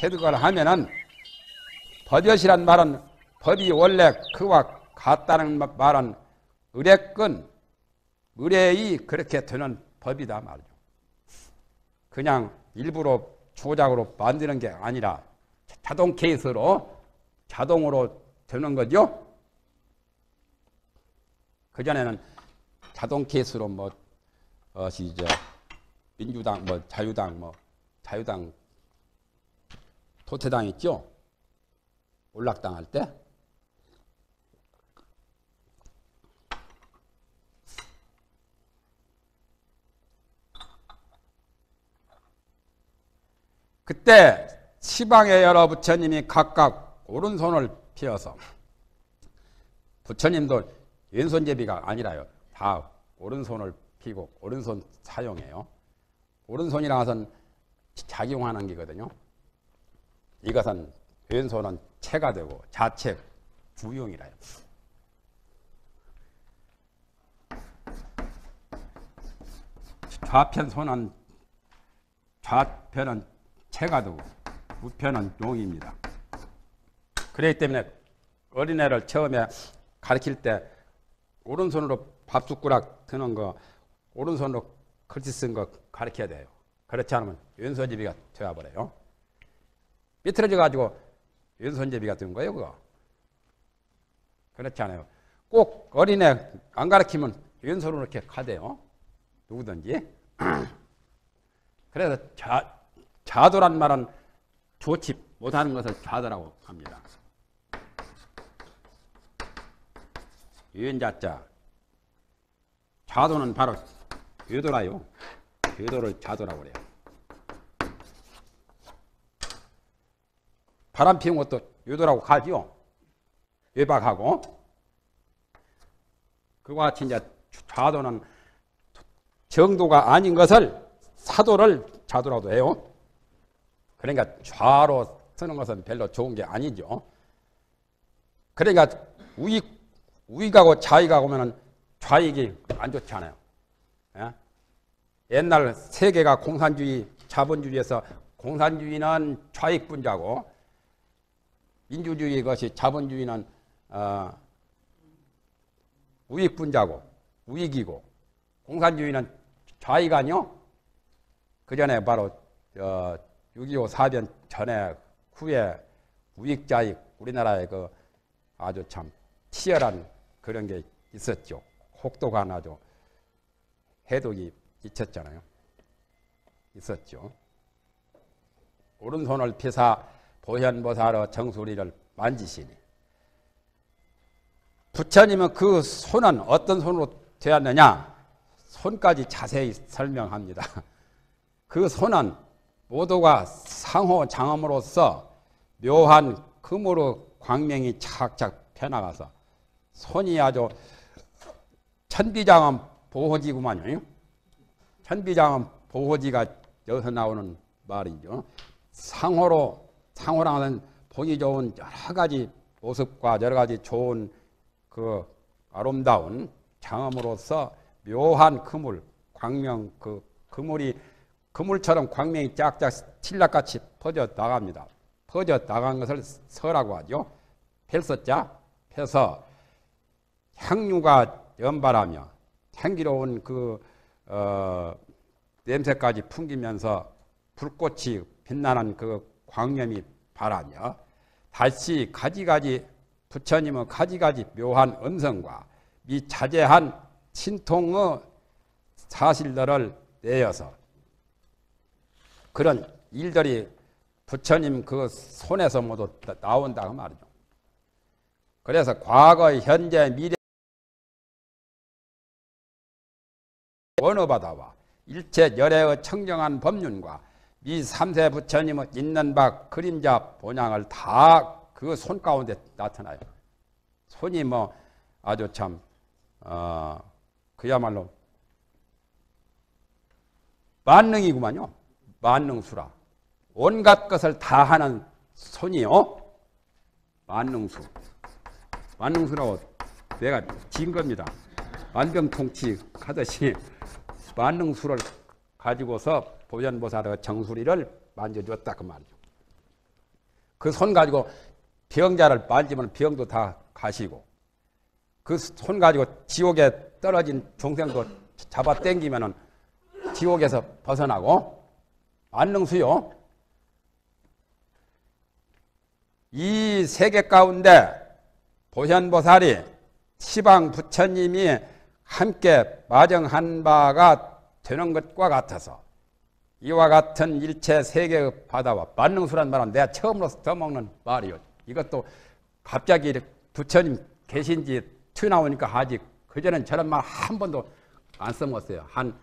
체득을 하면은 버젓이란 말은 법이 원래 그와 같다는 말은 의뢰건 의뢰의 그렇게 되는 법이다 말이죠. 그냥 일부러 조작으로 만드는 게 아니라 자동 케이스로 자동으로 되는 거죠. 그 전에는 자동 케이스로 뭐 이제 민주당 자유당 도태당했죠? 몰락당할 때? 그때 시방의 여러 부처님이 각각 오른손을 피어서, 부처님도 왼손잡이가 아니라요. 다 오른손을 피고 오른손 사용해요. 오른손이라서는 작용하는 게거든요. 이것은 왼손은 체가 되고 자책 부용이라요. 좌편은 체가 되고 우편은 용입니다. 그렇기 때문에 어린애를 처음에 가르칠 때 오른손으로 밥숟가락 드는 거, 오른손으로 글씨 쓴 거 가르쳐야 돼요. 그렇지 않으면 왼손잡이가 되어버려요. 삐뚤어져가지고 왼손잡이가 된 거예요, 그거. 그렇지 않아요. 꼭 어린애 안 가르치면 왼손으로 이렇게 가대요. 누구든지. 그래서 좌도란 말은 좋지 못하는 것을 좌도라고 합니다. 유연자자. 좌도는 바로 유도라요. 유도를 좌도라고 그래요. 바람 피운 것도 유도라고 가지요. 외박하고. 그와 같이 이제 좌도는 정도가 아닌 것을 사도를 좌도라고 해요. 그러니까 좌로 쓰는 것은 별로 좋은 게 아니죠. 그러니까 우익하고 좌익하고 하면은 좌익이 안 좋지 않아요. 예? 옛날 세계가 공산주의, 자본주의에서 공산주의는 좌익 분자고, 민주주의 것이 자본주의는 우익 분자고 우익이고, 공산주의는 좌익 아니요? 그 전에 바로 6.25 사변 전에 후에 우익 좌익 우리나라에 그 아주 참 치열한 그런 게 있었죠. 혹독한 아주 해독이 있었잖아요. 있었죠. 오른손을 피사 보현보살의 정수리를 만지시니, 부처님은 그 손은 어떤 손으로 되었느냐? 손까지 자세히 설명합니다. 그 손은 모두가 상호 장엄으로써 묘한 금으로 광명이 착착 펴나가서 손이 아주 천비장엄 보호지구만요. 천비장엄 보호지가 여기서 나오는 말이죠. 상호랑은 보기 좋은 여러 가지 모습과 여러 가지 좋은 그 아름다운 장엄으로서 묘한 그물, 광명, 그 그물이 그물처럼 광명이 쫙쫙 틸락같이 퍼져 나갑니다. 퍼져 나간 것을 서라고 하죠. 펼서자, 펴서 향유가 연발하며 향기로운 그 냄새까지 풍기면서 불꽃이 빛나는 그 광염이 바라며, 다시 가지가지 부처님의 가지가지 묘한 음성과 미자재한 신통의 사실들을 내어서, 그런 일들이 부처님 그 손에서 모두 나온다고 말이죠. 그래서 과거, 현재, 미래 원어바다와 일체 열애의 청정한 법륜과 이 삼세 부처님은 있는 바 그림자 본향을 다 그 손 가운데 나타나요. 손이 뭐 아주 참 그야말로 만능이구만요. 만능수라. 온갖 것을 다 하는 손이요. 만능수. 만능수라고 내가 진 겁니다. 만병통치 하듯이 만능수를 가지고서 보현보살의 정수리를 만져주었다 그 말이죠. 그 손 가지고 병자를 만지면 병도 다 가시고, 그 손 가지고 지옥에 떨어진 종생도 잡아 당기면은 지옥에서 벗어나고, 만능수요. 이 세계 가운데 보현보살이 시방 부처님이 함께 마정한 바가 되는 것과 같아서 이와 같은 일체 세계의 바다와 만능수란 말은 내가 처음으로 써먹는 말이요. 이것도 갑자기 부처님 계신지 튀어나오니까 하지 그전엔 저런 말 한 번도 안 써먹었어요. 한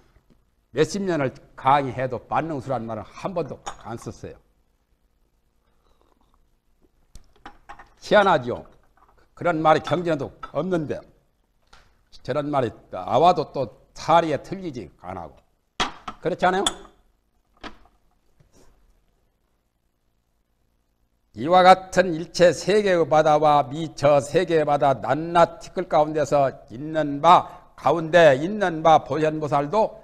몇십 년을 강의해도 만능수란 말은 한 번도 안 썼어요. 희한하지요. 그런 말이 경전에도 없는데 저런 말이 나와도 또 사리에 틀리지 안 하고 그렇지 않아요? 이와 같은 일체 세계의 바다와 미처 세계의 바다 낱낱 티끌 가운데서 있는 바 가운데 있는 바 보현보살도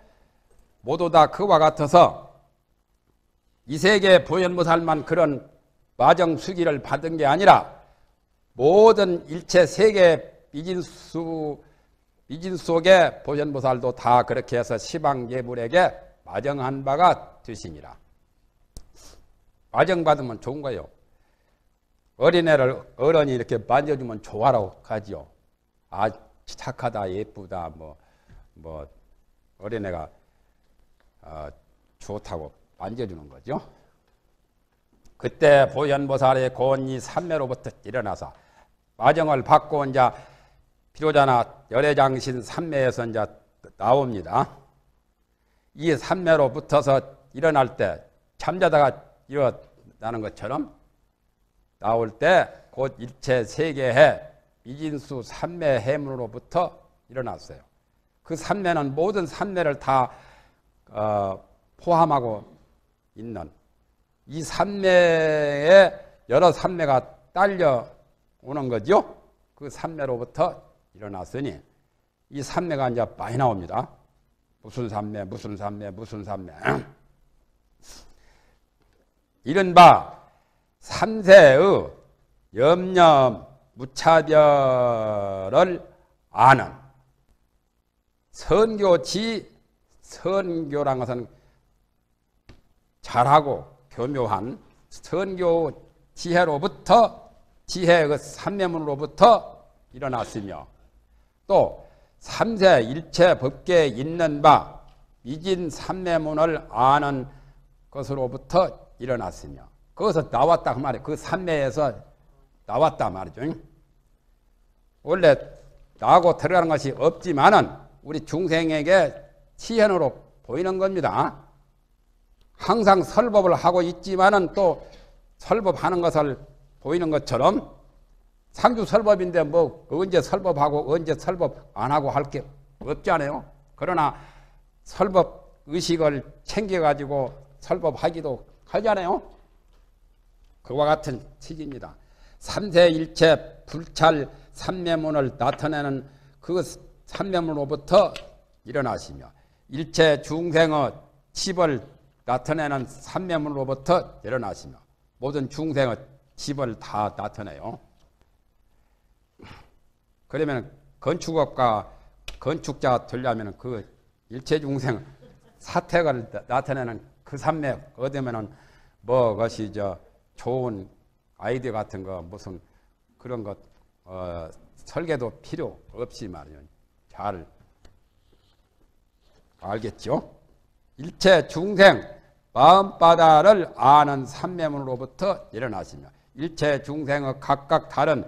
모두 다 그와 같아서 이 세계 보현보살만 그런 마정수기를 받은 게 아니라 모든 일체 세계 미진 속에 보현보살도 다 그렇게 해서 시방예불에게 마정한 바가 되시니라. 마정받으면 좋은 거예요. 어린애를 어른이 이렇게 만져주면 좋아라고 하지요. 아, 착하다, 예쁘다, 뭐 어린애가 좋다고 만져주는 거죠. 그때 보현보살의 고온이 삼매로부터 일어나서 마정을 받고 혼자 비로자나 열애장신 삼매에서 이제 나옵니다. 이 삼매로 붙어서 일어날 때 잠자다가 일어나는 것처럼 나올 때 곧 일체 세계의 미진수 삼매 해문으로부터 일어났어요. 그 삼매는 모든 삼매를 다 포함하고 있는 이 삼매에 여러 삼매가 딸려오는 거죠. 그 삼매로부터 일어났으니 이 삼매가 이제 많이 나옵니다. 무슨 삼매, 무슨 삼매, 무슨 삼매. 이른바 삼세의 염려 무차별을 아는 선교지, 선교란 것은 잘하고 교묘한 선교 지혜로부터 지혜의 삼매문으로부터 일어났으며 또 삼세 일체 법계에 있는 바 미진 삼매문을 아는 것으로부터 일어났으며 거기서 나왔다 그 말이에요. 그 삼매에서 나왔다 말이죠. 원래 나고 들어가는 것이 없지만은 우리 중생에게 시현으로 보이는 겁니다. 항상 설법을 하고 있지만은 또 설법하는 것을 보이는 것처럼 상주 설법인데 뭐 언제 설법하고 언제 설법 안 하고 할 게 없지 않아요. 그러나 설법 의식을 챙겨가지고 설법하기도 하잖아요. 그와 같은 식입니다. 삼세일체 불찰 삼매문을 나타내는 그 삼매문으로부터 일어나시며 일체 중생의 집을 나타내는 삼매문으로부터 일어나시며 모든 중생의 집을 다 나타내요. 그러면 건축업과 건축자 되려면 그 일체 중생 사택을 나타내는 그 삼매 얻으면은 뭐 것이 저 좋은 아이디어 같은 거 무슨 그런 것 설계도 필요 없이 말이에요. 잘 알겠죠? 일체 중생 마음바다를 아는 삼매문으로부터 일어나시며 일체 중생의 각각 다른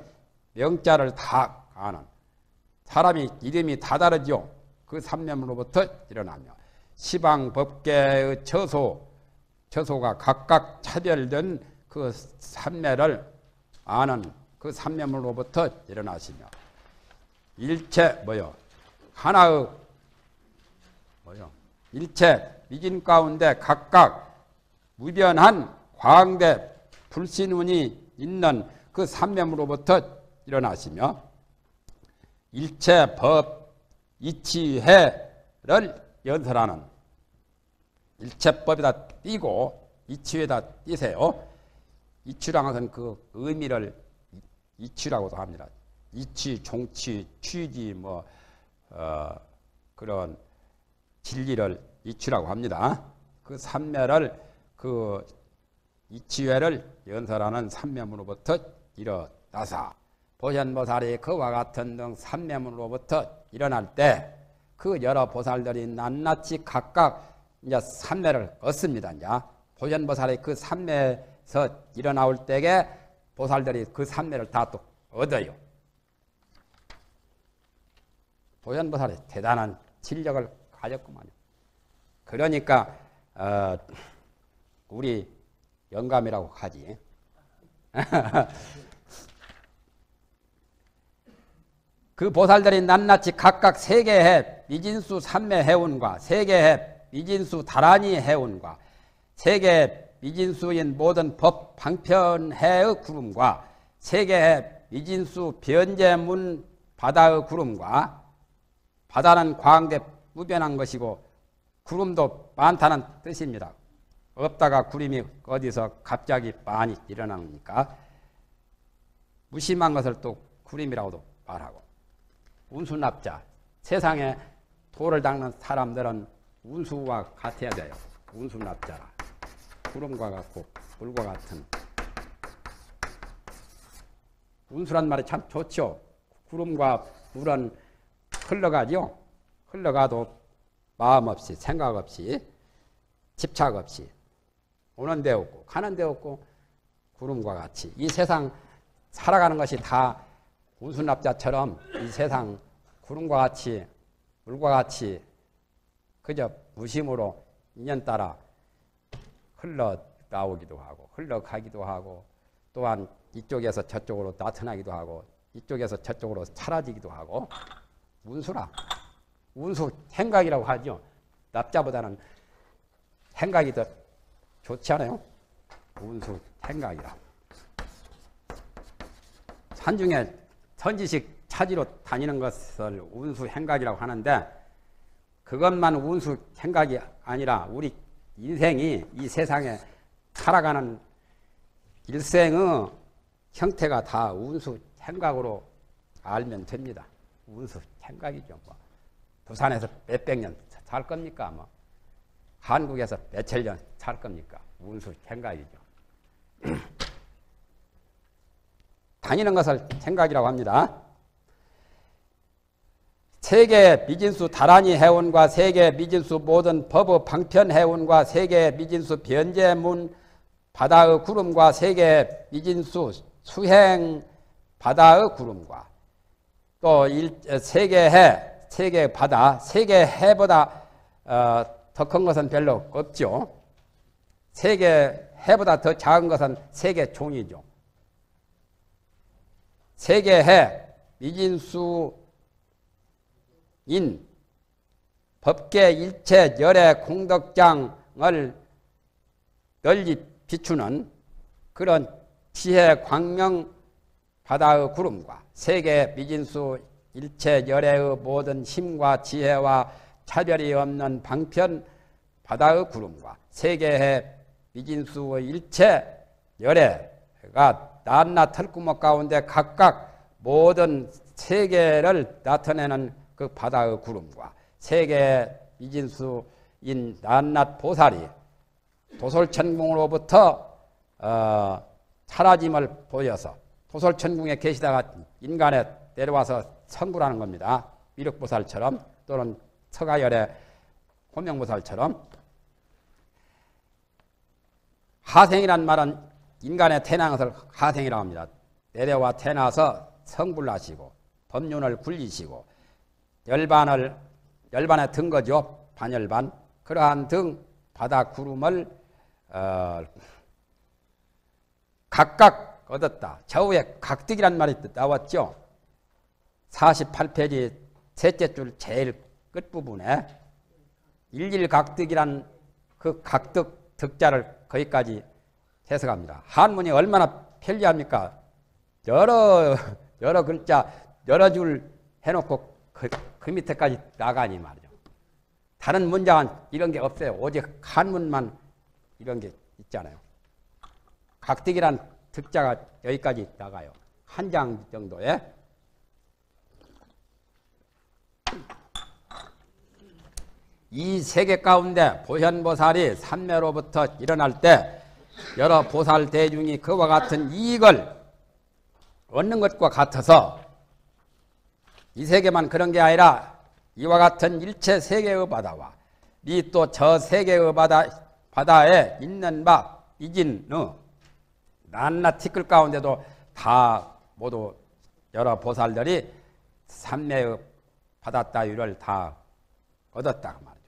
명자를 다 아는 사람이 이름이 다 다르죠. 그 삼매문으로부터 일어나며 시방법계의 처소 처소가 각각 차별된 그 삼매를 아는 그 삼매물로부터 일어나시며 일체 하나의 일체 미진 가운데 각각 무변한 광대 불신운이 있는 그 삼매물로부터 일어나시며 일체 법 이치회를 연설하는 일체법에다 띄고 이치회에다 띄세요. 이치라는 것은 그 의미를 이치라고도 합니다. 이치, 종치, 취지 그런 진리를 이치라고 합니다. 그 삼매를 그 이치회를 연설하는 삼매물로부터 일어나사 보현보살이 그와 같은 등 삼매물로부터 일어날 때 그 여러 보살들이 낱낱이 각각 이제 삼매를 얻습니다. 이제 보현보살이 그 삼매에서 일어나올 때에 보살들이 그 삼매를 다 또 얻어요. 보현보살이 대단한 진력을 가졌구만요. 그러니까 우리 영감이라고 하지. 그 보살들이 낱낱이 각각 세계해 미진수 삼매 해운과 세계해 미진수 다란이 해운과 세계해 미진수인 모든 법 방편해의 구름과 세계해 미진수 변제문 바다의 구름과 바다는 광대 무변한 것이고 구름도 많다는 뜻입니다. 없다가 구름이 어디서 갑자기 많이 일어나니까 무심한 것을 또 구름이라고도 말하고 운수납자, 세상에 돌을 닦는 사람들은 운수와 같아야 돼요. 운수납자라. 구름과 같고 물과 같은. 운수란 말이 참 좋죠. 구름과 물은 흘러가죠. 흘러가도 마음 없이, 생각 없이, 집착 없이 오는 데 없고 가는 데 없고 구름과 같이 이 세상 살아가는 것이 다 운수납자처럼 이 세상 구름과 같이 물과 같이 그저 무심으로 인연따라 흘러나오기도 하고 흘러가기도 하고 또한 이쪽에서 저쪽으로 나타나기도 하고 이쪽에서 저쪽으로 사라지기도 하고 운수라. 운수 행각이라고 하죠. 납자보다는 행각이 더 좋지 않아요? 운수 행각이라. 산중에 선지식 찾으러 다니는 것을 운수 행각이라고 하는데 그것만 운수 행각이 아니라 우리 인생이 이 세상에 살아가는 일생의 형태가 다 운수 행각으로 알면 됩니다. 운수 행각이죠. 뭐. 부산에서 몇백 년 살 겁니까? 뭐. 한국에서 몇천 년 살 겁니까? 운수 행각이죠. 다니는 것을 생각이라고 합니다. 세계 미진수 다란이 해운과 세계 미진수 모든 법의 방편 해운과 세계 미진수 변제문 바다의 구름과 세계 미진수 수행 바다의 구름과 또 세계해, 세계 바다, 세계해보다 더 큰 것은 별로 없죠. 세계해보다 더 작은 것은 세계종이죠. 세계해 미진수인 법계 일체 열의 공덕장을 널리 비추는 그런 지혜 광명 바다의 구름과 세계 미진수 일체 열의 모든 힘과 지혜와 차별이 없는 방편 바다의 구름과 세계해 미진수 일체 열애가 낱낱 털구멍 가운데 각각 모든 세계를 나타내는 그 바다의 구름과 세계 미진수인 낱낱 보살이 도솔천궁으로부터 사라짐을 보여서 도솔천궁에 계시다가 인간에 내려와서 성불하는 겁니다. 위력보살처럼 또는 서가열의 호명보살처럼 하생이란 말은 인간의 태어난 것을 하생이라고 합니다. 내려와 태어나서 성불하시고 법륜을 굴리시고 열반에 든 거죠. 반열반. 그러한 등 바다 구름을 각각 얻었다. 좌우에 각득이란 말이 나왔죠. 48페이지 셋째 줄 제일 끝부분에 일일각득이란 그 각득 득자를 거기까지 해석합니다. 한문이 얼마나 편리합니까? 여러 글자 여러 줄 해놓고 그 밑에까지 나가니 말이죠. 다른 문장은 이런 게 없어요. 오직 한문만 이런 게 있잖아요. 각득이란 득자가 여기까지 나가요. 한 장 정도에. 이 세계 가운데 보현보살이 삼매로부터 일어날 때 여러 보살 대중이 그와 같은 이익을 얻는 것과 같아서 이 세계만 그런 게 아니라 이와 같은 일체 세계의 바다와 이 또 저 세계의 바다에 있는 바 이진의 낱낱 티끌 가운데도 다 모두 여러 보살들이 삼매의 바다 따위를 다 얻었다 말이죠.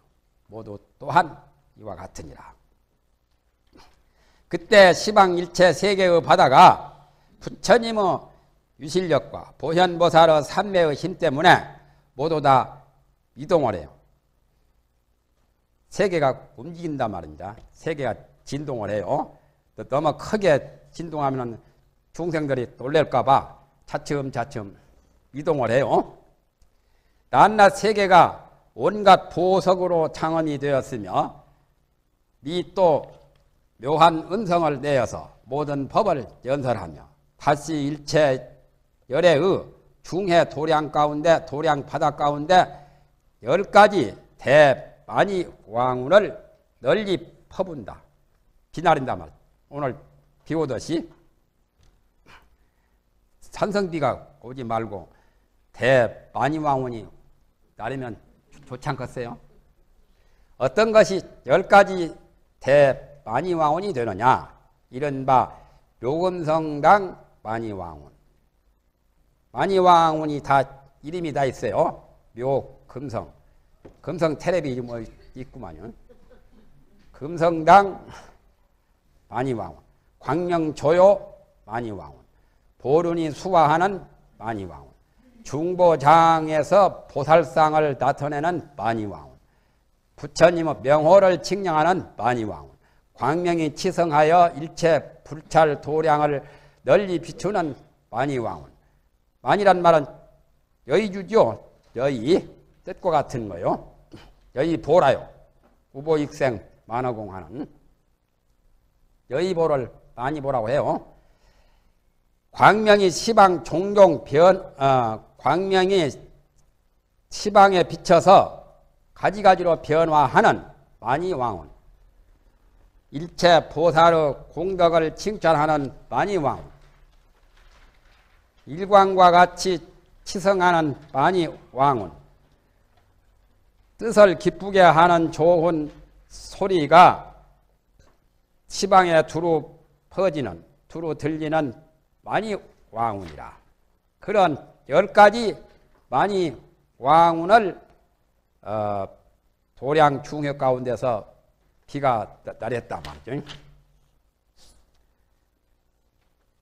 모두 또한 이와 같으니라. 그때 시방일체 세계의 바다가 부처님의 유실력과 보현보살의 삼매의 힘 때문에 모두 다 이동을 해요. 세계가 움직인다 말입니다. 세계가 진동을 해요. 너무 크게 진동하면 중생들이 놀랄까봐 차츰차츰 이동을 해요. 낱낱 세계가 온갖 보석으로 창원이 되었으며 이 또 묘한 음성을 내어서 모든 법을 연설하며 다시 일체 열애의 중해 도량 가운데 도량 바다 가운데 10가지 대만이 왕운을 널리 퍼분다. 비나린다 말이야. 오늘 비 오듯이 산성비가 오지 말고 대만이 왕운이 나리면 좋지 않겠어요? 어떤 것이 10가지 대만이왕운이 되느냐? 이른바 요금성당 만이왕운. 만이왕운이 다 이름이 다 있어요. 묘금성. 금성 테레비 뭐 있구만요. 금성당 만이왕운. 광명조요 만이왕운. 보륜이 수화하는 만이왕운. 중보장에서 보살상을 나타내는 만이왕운, 부처님의 명호를 칭령하는 만이왕운, 광명이 치성하여 일체 불찰 도량을 널리 비추는 만이왕운. 만이란 말은 여의주죠. 여의 뜻과 같은 거요. 여의보라요. 우보익생 만화공하는 여의보를 만이보라고 해요. 광명이 시방 종종 광명이 시방에 비춰서 가지가지로 변화하는 만이왕운, 일체 보살의 공덕을 칭찬하는 만이왕운, 일광과 같이 치성하는 만이왕운, 뜻을 기쁘게 하는 좋은 소리가 시방에 두루 퍼지는, 두루 들리는 만이왕운이라. 그런 10가지 만이왕운을 도량 중역 가운데서 비가 내렸다 말이죠.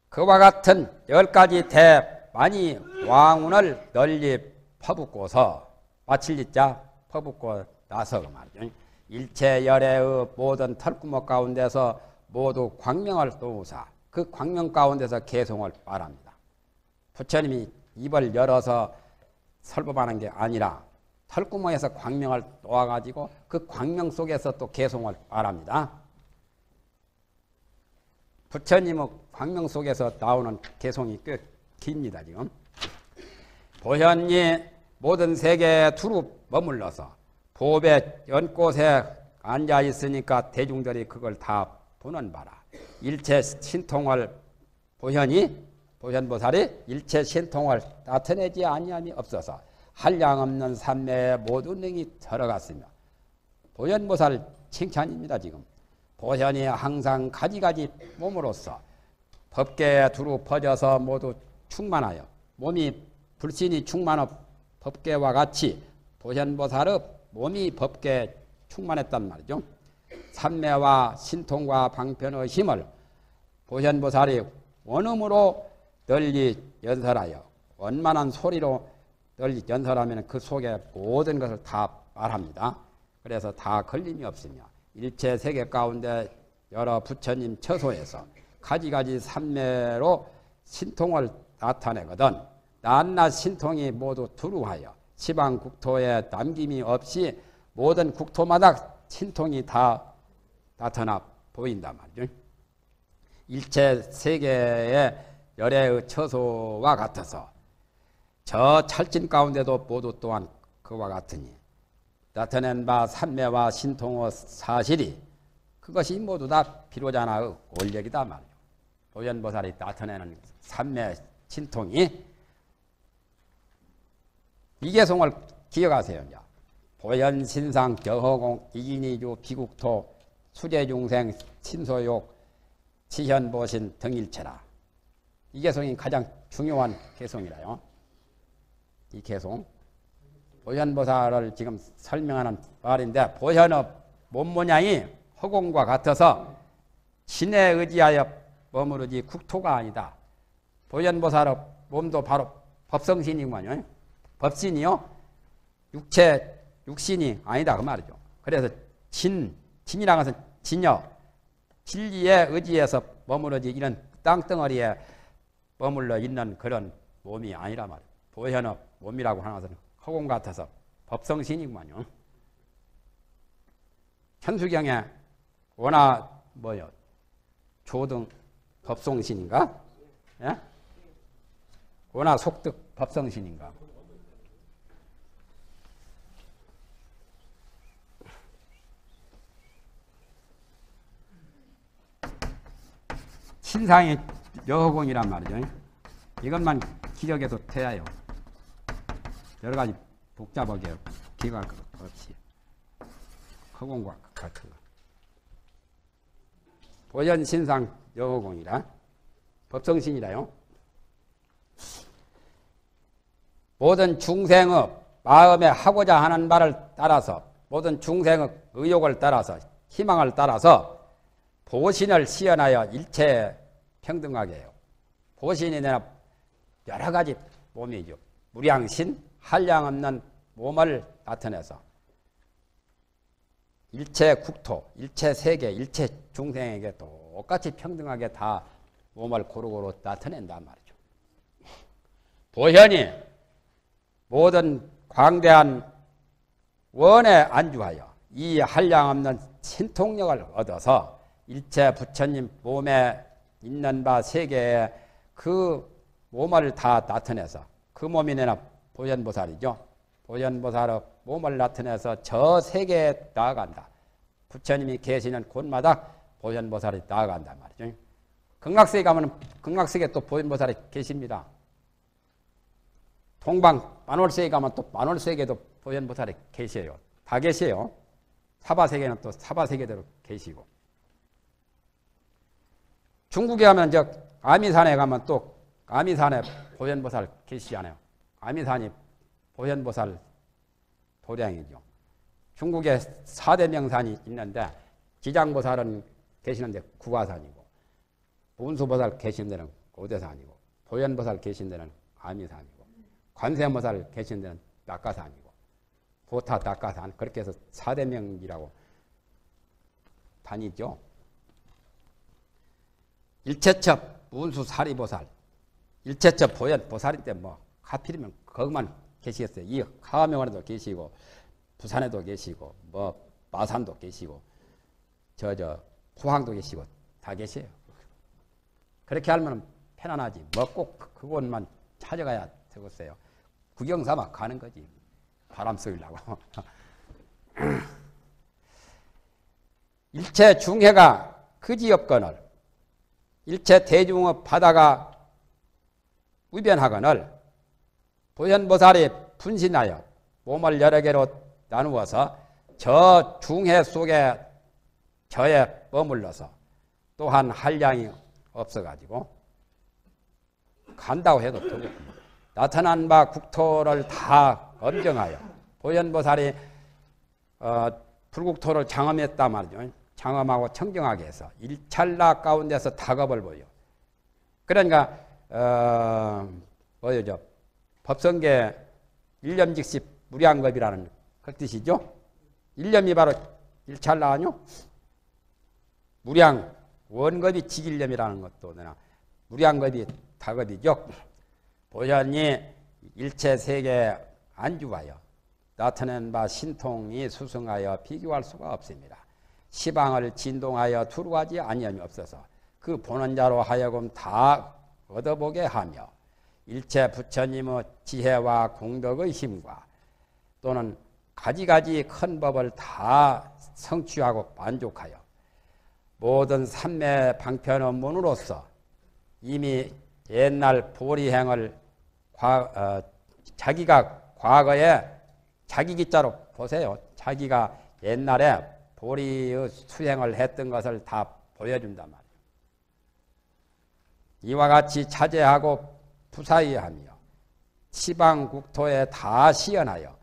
그와 같은 10가지 대만이왕운을 널리 퍼붓고서 마칠리자 퍼붓고 나서 말이죠. 일체 열애의 모든 털구멍 가운데서 모두 광명을 놓으사 그 광명 가운데서 개성을 말합니다. 부처님이 입을 열어서 설법하는 게 아니라 털구멍에서 광명을 놓아가지고 그 광명 속에서 또 개성을 말합니다. 부처님의 광명 속에서 나오는 개성이 꽤 깁니다. 지금 보현이 모든 세계에 두루 머물러서 보배 연꽃에 앉아 있으니까 대중들이 그걸 다 보는 바라. 일체 신통을 보현보살이 일체 신통을 나타내지 아니함이 없어서 한량 없는 삼매에 모든 능이 들어갔으며, 보현보살 칭찬입니다. 지금 보현이 항상 가지가지 몸으로서 법계에 두루 퍼져서 모두 충만하여 몸이 불신이 충만한 법계와 같이 보현보살의 몸이 법계에 충만했단 말이죠. 삼매와 신통과 방편의 힘을 보현보살이 원음으로 널리 연설하여 원만한 소리로 널리 연설하면 그 속에 모든 것을 다 말합니다. 그래서 다 걸림이 없으며 일체 세계 가운데 여러 부처님 처소에서 가지가지 삼매로 신통을 나타내거든 낱낱 신통이 모두 두루하여 지방 국토에 남김이 없이 모든 국토마다 신통이 다 나타나 보인단 말이죠. 일체 세계의 열애의 처소와 같아서 저 찰진 가운데도 모두 또한 그와 같으니 나타낸 바 삼매와 신통의 사실이 그것이 모두 다 비로자나의 원력이다 말이요. 보현보살이 나타내는 삼매 신통이 이계송을 기억하세요. 보현신상 겨허공 이기니주 비국토 수재중생 신소욕 지현보신 등일체라. 이 개송이 가장 중요한 개송이라요. 이 개송 보현보살을 지금 설명하는 말인데 보현의 몸모양이 허공과 같아서 신에 의지하여 머무르지 국토가 아니다. 보현보살의 몸도 바로 법성신이구만요. 법신이요 육체 육신이 아니다 그 말이죠. 그래서 신이라는 것은 진여 진리에 의지해서 머무르지 이런 땅덩어리에 머물러 있는 그런 몸이 아니라 말이에요. 보현의 몸이라고 하는 것은 허공 같아서 법성신이구만요. 현수경에 원하 뭐요? 조등 법성신인가? 예? 원하 속득 법성신인가? 신상이 여허공이란 말이죠. 이것만 기억해도 돼요. 여러 가지 복잡하게 기억할 것 없이. 허공과 같은 것. 보현 신상 여허공이라. 법성신이라요. 모든 중생의 마음에 하고자 하는 말을 따라서 모든 중생의 의욕을 따라서 희망을 따라서 보신을 시연하여 일체 평등하게 해요. 보신이 내가 여러 가지 몸이죠. 무량신, 한량 없는 몸을 나타내서 일체 국토, 일체 세계, 일체 중생에게 똑같이 평등하게 다 몸을 고루고루 나타낸단 말이죠. 보현이 모든 광대한 원에 안주하여 이 한량 없는 신통력을 얻어서 일체 부처님 몸에 있는 바 세계에 그 몸을 다 나타내서 그 몸이 내나 보현보살이죠. 보현보살의 몸을 나타내서 저 세계에 나아간다. 부처님이 계시는 곳마다 보현보살이 나아간단 말이죠. 극락세계 가면 극락세계 또 보현보살이 계십니다. 동방 만월세계 가면 또 만월세계도 보현보살이 계세요. 다 계세요. 사바세계는 또 사바세계대로 계시고. 중국에 가면 저 아미산에 가면 또 아미산에 보현보살 계시잖아요. 아미산이 보현보살 도량이죠. 중국에 4대 명산이 있는데 지장보살은 계시는 데 구화산이고 문수보살 계신 데는 오대산이고 보현보살 계신 데는 아미산이고 관세음보살 계신 데는 낙가산이고 보타 낙가산 그렇게 해서 4대 명이라고 다니죠. 일체처 문수사리보살, 일체처 보현보살인데 뭐 하필이면 거기만 계시겠어요. 이 하화명원에도 계시고 부산에도 계시고 뭐 마산도 계시고 저 포항도 계시고 다 계세요. 그렇게 알면 편안하지. 뭐 꼭 그곳만 찾아가야 되겠어요. 구경삼아 가는 거지. 바람 쐬려고. 일체 중해가 그지없거늘 일체 대중의 바다가 위변하거늘 보현보살이 분신하여 몸을 여러 개로 나누어서 저 중해 속에 저에 머물러서 또한 한량이 없어가지고 간다고 해도 되고 나타난 바 국토를 다 엄정하여 보현보살이 불국토를 장엄했단 말이죠. 장엄하고 청정하게 해서 일찰나 가운데서 다급을 보여. 그러니까 뭐죠? 법성계 일념직시 무량겁이라는 그 뜻이죠. 일념이 바로 일찰나 아니요? 무량 원겁이 직일념이라는 것도 되나? 무량겁이 다겁이죠. 보현이 일체 세계 안주하여 나타낸 바 신통이 수승하여 비교할 수가 없습니다. 시방을 진동하여 두루하지 아니함이 없어서 그 보는 자로 하여금 다 얻어보게 하며 일체 부처님의 지혜와 공덕의 힘과 또는 가지가지 큰 법을 다 성취하고 만족하여 모든 삼매 방편원문으로서 이미 옛날 보리행을 자기가 과거에 자기 기자로 보세요. 자기가 옛날에 보리의 수행을 했던 것을 다 보여준단 말이에요. 이와 같이 차제하고 부사의하며 시방 국토에 다 시연하여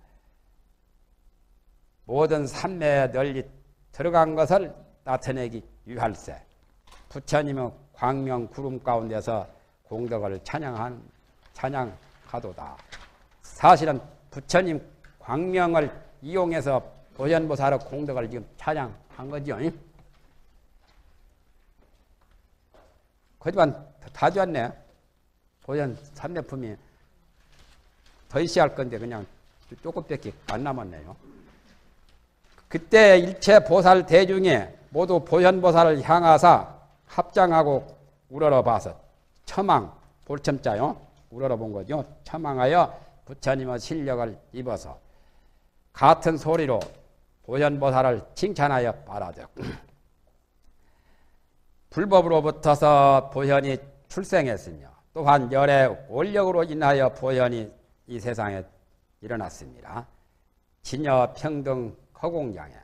모든 삼매에 널리 들어간 것을 나타내기 위할세 부처님은 광명 구름 가운데서 공덕을 찬양하도다. 사실은 부처님 광명을 이용해서 보현보살의 공덕을 지금 찬양한 거죠. 거짓말 다 좋았네. 보현 삼매품이 더 있어야 할 건데 그냥 조금밖에 안 남았네요. 그때 일체 보살 대중에 모두 보현보살을 향하사 합장하고 우러러 봐서 처망, 볼첨자요. 우러러 본 거죠. 처망하여 부처님의 실력을 입어서 같은 소리로 보현보살을 칭찬하여 바라죠. 불법으로부터서 보현이 출생했으며 또한 열의 원력으로 인하여 보현이 이 세상에 일어났습니다. 진여 평등 허공장에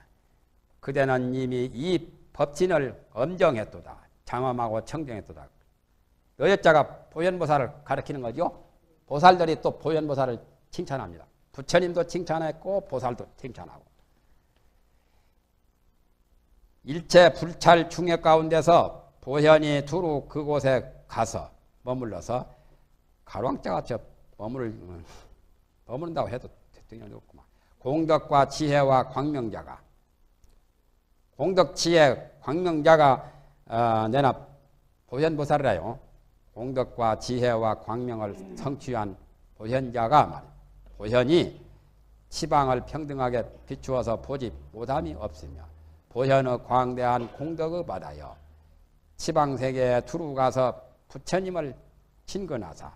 그대는 이미 이 법진을 엄정했도다. 장엄하고 청정했도다. 여자가 보현보살을 가리키는 거죠. 보살들이 또 보현보살을 칭찬합니다. 부처님도 칭찬했고 보살도 칭찬하고 일체 불찰 중의 가운데서 보현이 두루 그곳에 가서 머물러서 가랑자같이 머무른다고 해도 대통령이 없구만. 공덕과 지혜와 광명자가 공덕, 지혜, 광명자가 내나 보현보살이라요. 공덕과 지혜와 광명을 성취한 보현자가 말이에요. 보현이 지방을 평등하게 비추어서 보지 못함이 없으며 보현의 광대한 공덕을 받아요. 지방세계에 두루 가서 부처님을 친근하사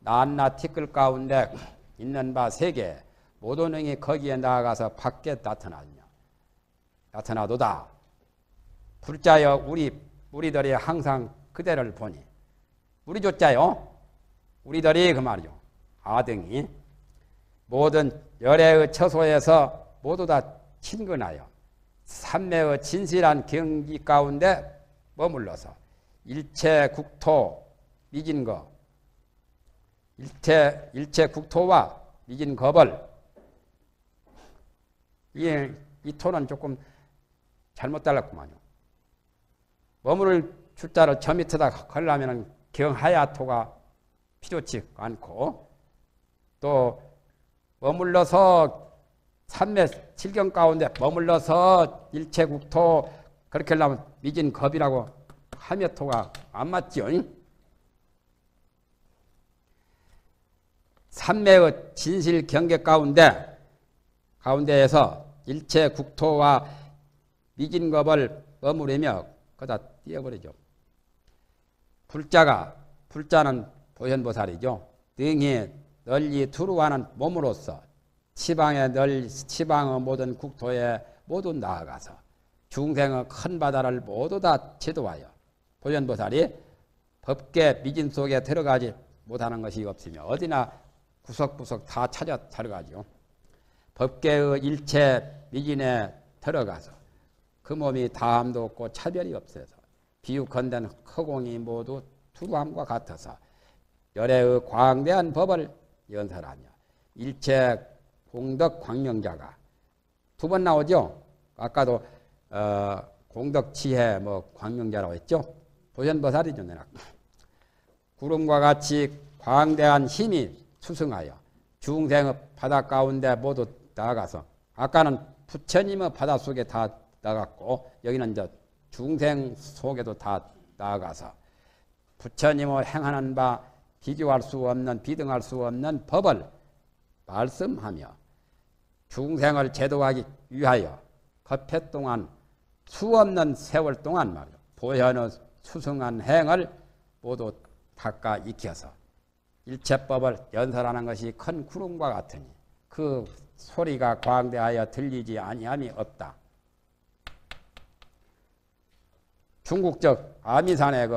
낱낱이 끌 가운데 있는 바 세계에 모도능이 거기에 나아가서 밖에 나타나도다. 불자여 우리들이 항상 그대를 보니 우리조자요. 우리들이 그 말이요. 아등이 모든 열애의 처소에서 모두 다 친근하여 삼매의 진실한 경기 가운데 머물러서 일체 국토 미진 거 일체 국토와 미진 겁을 이 톤은 조금 잘못 달랐구만요. 머무를 주자를 저 밑에다 걸려면 경하야토가 필요치 않고 또 머물러서 삼매 칠경 가운데 머물러서 일체국토 그렇게 하려면 미진겁이라고 하며토가 안 맞지요. 삼매의 진실 경계 가운데에서 일체 국토와 미진겁을 머무르며 거다 띄어버리죠. 불자는 보현보살이죠. 능히 널리 두루하는 몸으로서 지방의 모든 국토에 모두 나아가서 중생의 큰 바다를 모두 다 지도하여 보현보살이 법계 미진 속에 들어가지 못하는 것이 없으며 어디나 구석구석 다 찾아 들어가죠. 법계의 일체 미진에 들어가서 그 몸이 다함도 없고 차별이 없어서 비육헌된 허공이 모두 두루함과 같아서 열애의 광대한 법을 연설하며 일체 공덕 광명자가 두 번 나오죠. 아까도 공덕지혜, 뭐 광명자라고 했죠. 보현보살이 전해놨고, 구름과 같이 광대한 힘이 수승하여 중생의 바다 가운데 모두 나아가서, 아까는 부처님의 바다 속에 다 나갔고 여기는 이제 중생 속에도 다 나아가서 부처님을 행하는 바 비교할 수 없는, 비등할 수 없는 법을 말씀하며 중생을 제도하기 위하여 거패 동안 수없는 세월 동안 말이죠, 보현의 수승한 행을 모두 닦아 익혀서 일체법을 연설하는 것이 큰 구름과 같으니 그 소리가 광대하여 들리지 아니함이 없다. 중국적 아미산의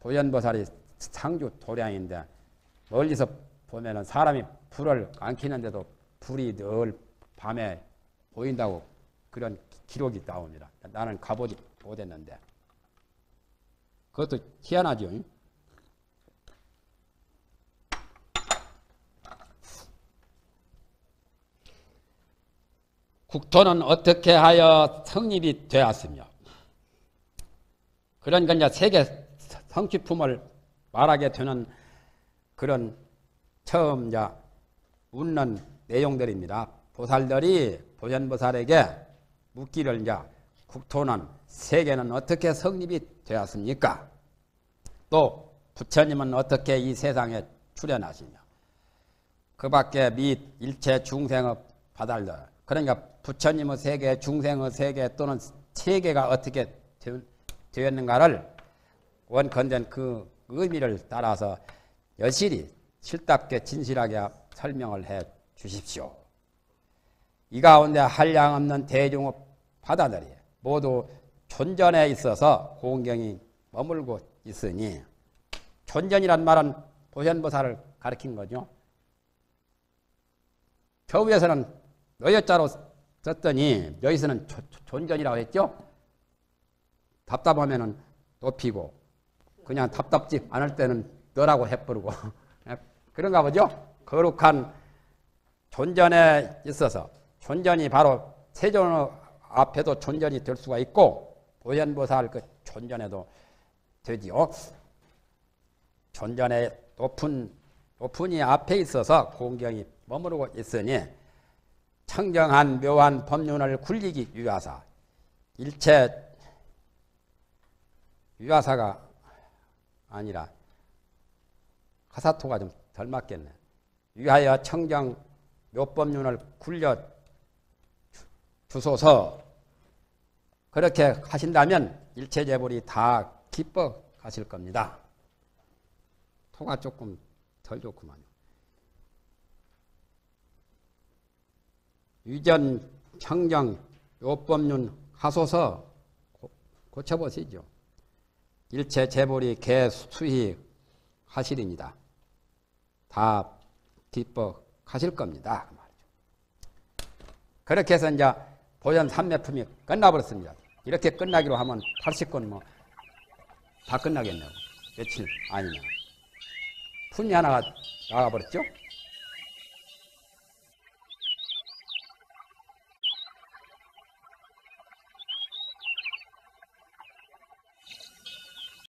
보현보살이 상주 도량인데, 멀리서 보면은 사람이 불을 안 켜는데도 불이 늘 밤에 보인다고 그런 기록이 나옵니다. 나는 가보지 못했는데 그것도 희한하죠. 국토는 어떻게 하여 성립이 되었으며, 그러니까 이제 세계 성취품을 말하게 되는 그런 처음 이제 웃는 내용들입니다. 보살들이 보현보살에게 묻기를, 이제 국토는, 세계는 어떻게 성립이 되었습니까? 또 부처님은 어떻게 이 세상에 출현하시며, 그 밖에 및 일체 중생의 바달들, 그러니까 부처님의 세계, 중생의 세계 또는 세계가 어떻게 되었는가를 원컨된 그 의미를 따라서 여실히 실답게 진실하게 설명을 해 주십시오. 이 가운데 한량없는 대중의 바다들이 모두 존전에 있어서 공경이 머물고 있으니, 존전이란 말은 보현보살을 가리킨 거죠. 교부에서는 너여자로 썼더니 여기서는 존전이라고 했죠. 답답하면은 높이고, 그냥 답답지 않을 때는 너라고 해버리고 그런가 보죠. 거룩한 존전에 있어서, 존전이 바로 세존의 앞에도 존전이 될 수가 있고 보현보살 그 존전에도 되지요. 존전의 높은이 앞에 있어서 공경이 머무르고 있으니, 청정한 묘한 법륜을 굴리기 위하사, 일체 유아사가 아니라 하사토가 좀 덜 맞겠네. 위하여 청정 묘법륜을 굴려 주소서. 그렇게 하신다면 일체 재불이 다 기뻐하실 겁니다. 토가 조금 덜 좋구만요. 유전 청정 묘법륜 하소서. 고쳐보시죠. 일체 재불이 개수희 하시리니다. 다 기뻐하실 겁니다. 그렇게 해서 이제 보현 삼매품이 끝나버렸습니다. 이렇게 끝나기로 하면 80권 뭐 다 끝나겠네요. 며칠 아니면. 품이 하나가 나가버렸죠?